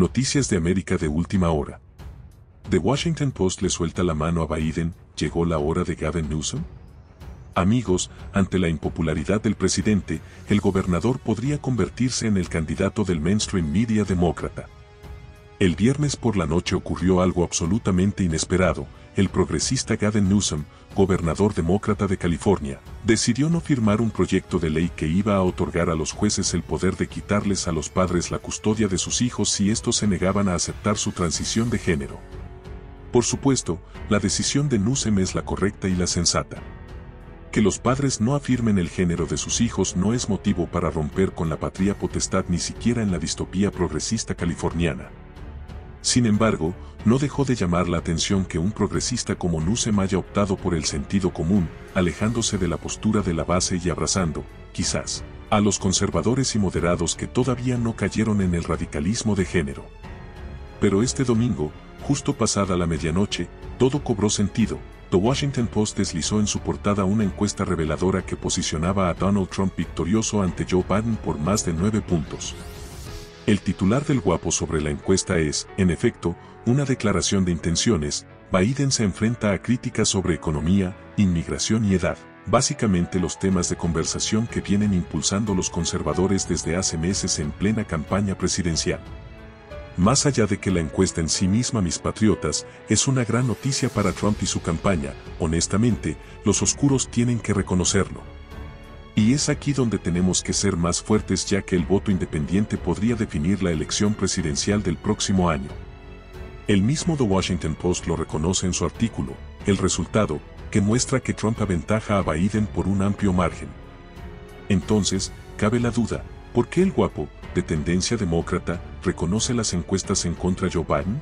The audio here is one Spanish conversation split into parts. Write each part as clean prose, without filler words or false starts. Noticias de América de última hora. The Washington Post le suelta la mano a Biden, ¿llegó la hora de Gavin Newsom? Amigos, ante la impopularidad del presidente, el gobernador podría convertirse en el candidato del mainstream media demócrata. El viernes por la noche ocurrió algo absolutamente inesperado. El progresista Gavin Newsom, gobernador demócrata de California, decidió no firmar un proyecto de ley que iba a otorgar a los jueces el poder de quitarles a los padres la custodia de sus hijos si estos se negaban a aceptar su transición de género. Por supuesto, la decisión de Newsom es la correcta y la sensata. Que los padres no afirmen el género de sus hijos no es motivo para romper con la patria potestad ni siquiera en la distopía progresista californiana. Sin embargo, no dejó de llamar la atención que un progresista como Newsom haya optado por el sentido común, alejándose de la postura de la base y abrazando, quizás, a los conservadores y moderados que todavía no cayeron en el radicalismo de género. Pero este domingo, justo pasada la medianoche, todo cobró sentido. The Washington Post deslizó en su portada una encuesta reveladora que posicionaba a Donald Trump victorioso ante Joe Biden por más de 9 puntos. El titular del Guapo sobre la encuesta es, en efecto, una declaración de intenciones. Biden se enfrenta a críticas sobre economía, inmigración y edad, básicamente los temas de conversación que vienen impulsando los conservadores desde hace meses en plena campaña presidencial. Más allá de que la encuesta en sí misma, mis patriotas, es una gran noticia para Trump y su campaña, honestamente, los oscuros tienen que reconocerlo. Y es aquí donde tenemos que ser más fuertes, ya que el voto independiente podría definir la elección presidencial del próximo año. El mismo The Washington Post lo reconoce en su artículo, el resultado, que muestra que Trump aventaja a Biden por un amplio margen. Entonces, cabe la duda, ¿por qué el Guapo, de tendencia demócrata, reconoce las encuestas en contra de Joe Biden?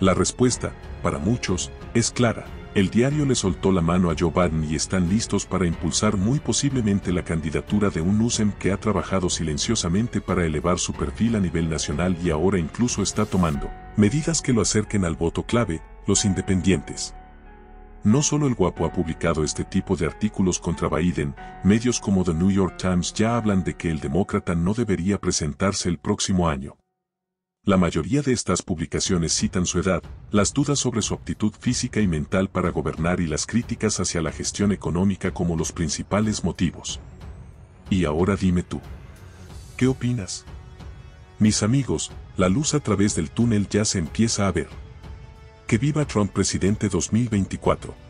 La respuesta, para muchos, es clara. El diario le soltó la mano a Joe Biden y están listos para impulsar muy posiblemente la candidatura de un Newsom que ha trabajado silenciosamente para elevar su perfil a nivel nacional y ahora incluso está tomando medidas que lo acerquen al voto clave, los independientes. No solo el Guapo ha publicado este tipo de artículos contra Biden, medios como The New York Times ya hablan de que el demócrata no debería presentarse el próximo año. La mayoría de estas publicaciones citan su edad, las dudas sobre su aptitud física y mental para gobernar y las críticas hacia la gestión económica como los principales motivos. Y ahora dime tú, ¿qué opinas? Mis amigos, la luz a través del túnel ya se empieza a ver. Que viva Trump presidente 2024.